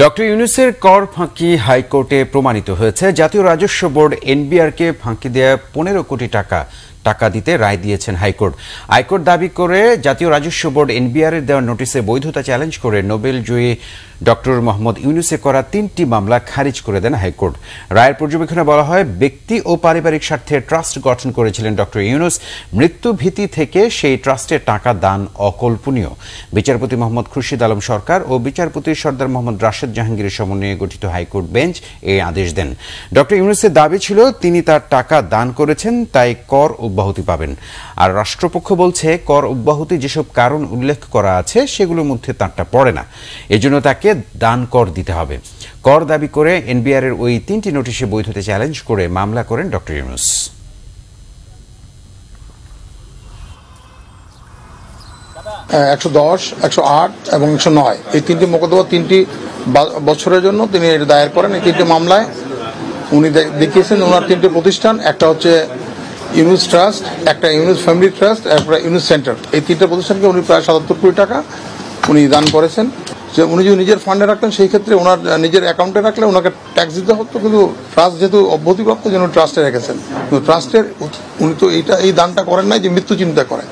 Doctor ইউনুসের কর ফাঁকি হাইকোর্টে প্রমাণিত হয়েছে। জাতীয় রাজস্ব বোর্ড এনবিআরকে ফাঁকি দেয়া ১৫ কোটি টাকা দিতে রায় দিয়েছেন হাইকোর্ট। হাইকোর্ট দাবি করে জাতীয় রাজস্ব বোর্ড এনবিআর এর দেওয়া নোটিশে বৈধতা চ্যালেঞ্জ করে নোবেল জয়ী ডক্টর মোহাম্মদ ইউনুসের করা ৩টি মামলা খারিজ করে দেন হাইকোর্ট। রায়ের পর্যবেক্ষণে বলা হয়, ব্যক্তি ও পারিবারিক স্বার্থে ট্রাস্ট গঠন করেছিলেন ডক্টর ইউনুস। মৃত্যু ভীতি থেকে সেই ট্রাস্টে টাকা দান অকল্পনীয়। বিচারপতি মোহাম্মদ খুর্শিদ আলম সরকার ও বিচারপতি সর্দার মোহাম্মদ রাশেদ জাহাঙ্গীরের সমন্বয়ে গঠিত হাইকোর্ট বেঞ্চ এই আদেশ দেন। ডক্টর ইউনুসের দাবি ছিল তিনি তার টাকা দান করেছেন, তাই কর অব্যাহতি পাবেন। আর রাষ্ট্রপক্ষ বলছে কর অব্যাহতি যেসব কারণ উল্লেখ করা আছে সেগুলোর মধ্যে তারটা পড়ে না, এজন্য তাকে দান কর দিতে হবে। কর দাবি করে এনবিআর এর ওই ৩টি নোটিশে বৈধতা চ্যালেঞ্জ করে মামলা করেন ডক্টর ইউনুস। এবং ১০, ১০৮ এবং ১০৯ এই ৩টি মোকদ্দমা ৩টি বছরের জন্য তিনি দায়ের করেন। এই ৩টি মামলায় উনি দেখিয়েছেন ওনার ৩টি প্রতিষ্ঠান, একটা হচ্ছে ইউনুস ট্রাস্ট, একটা ইউনুস ফ্যামিলি ট্রাস্ট, একটা ইউনুস সেন্টার। এই ৩টা প্রতিষ্ঠানকে উনি প্রায় ৭৭ কোটি টাকা উনি দান করেছেন। যে উনি যদি নিজের ফান্ডে রাখতেন সেই ক্ষেত্রে ওনার নিজের অ্যাকাউন্টে রাখলে ওনাকে ট্যাক্স দিতে হতো, কিন্তু ট্রাস্ট যেহেতু অব্যাহতিপ্রাপ্ত যেন ট্রাস্টে রেখেছেন। কিন্তু ট্রাস্টের উনি তো এই দানটা করেন নাই যে মৃত্যু চিন্তা করেন।